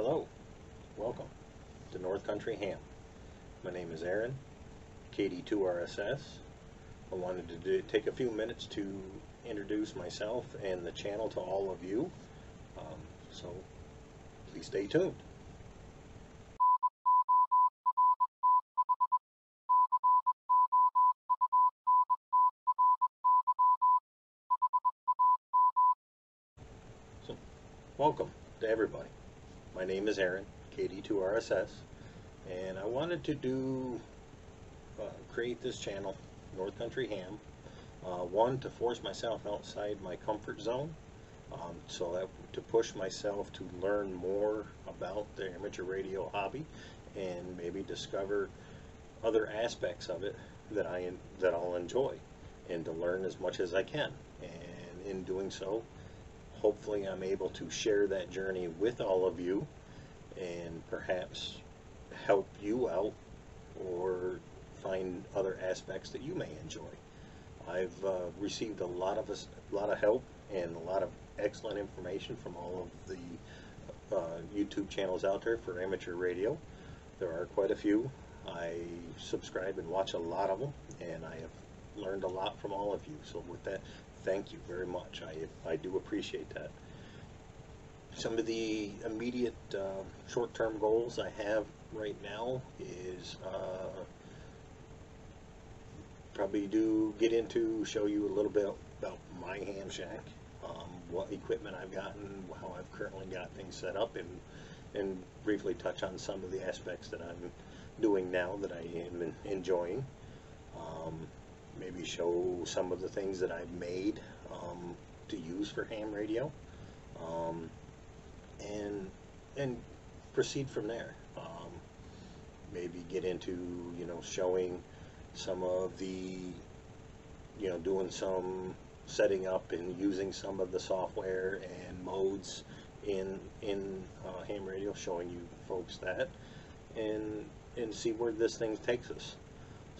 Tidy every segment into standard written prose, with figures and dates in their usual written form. Hello, welcome to North Country Ham. My name is Aaron, KD2RSS. I wanted to take a few minutes to introduce myself and the channel to all of you, so please stay tuned. So, welcome to everybody. My name is Aaron, KD2RSS, and I wanted to create this channel, North Country Ham, one, to force myself outside my comfort zone, to push myself to learn more about the amateur radio hobby and maybe discover other aspects of it that I'll enjoy, and to learn as much as I can. And in doing so, hopefully I'm able to share that journey with all of you and perhaps help you out or find other aspects that you may enjoy. I've received a lot of help and a lot of excellent information from all of the YouTube channels out there for amateur radio. There are quite a few. I subscribe and watch a lot of them, and I have learned a lot from all of you. So with that, thank you very much. I do appreciate that. Some of the immediate short-term goals I have right now is probably show you a little bit about my ham shack, what equipment I've gotten, how I've currently got things set up, and briefly touch on some of the aspects that I'm doing now that I am enjoying. Maybe show some of the things that I've made to use for ham radio, and proceed from there. Maybe get into showing some of the doing some setting up and using some of the software and modes in ham radio, showing you folks that, and see where this thing takes us.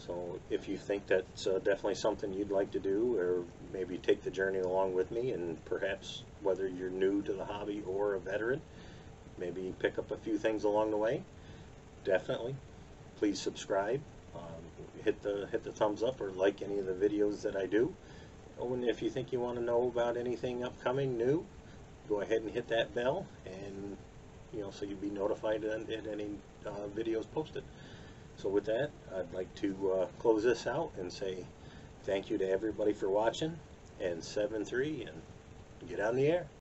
So if you think that's definitely something you'd like to do, or maybe take the journey along with me, and perhaps whether you're new to the hobby or a veteran, maybe pick up a few things along the way, definitely please subscribe, hit the thumbs up or like any of the videos that I do. And if you think you want to know about anything upcoming new, go ahead and hit that bell, and so you'll be notified at any videos posted. So with that, I'd like to close this out and say thank you to everybody for watching, and 7-3, and get out in the air.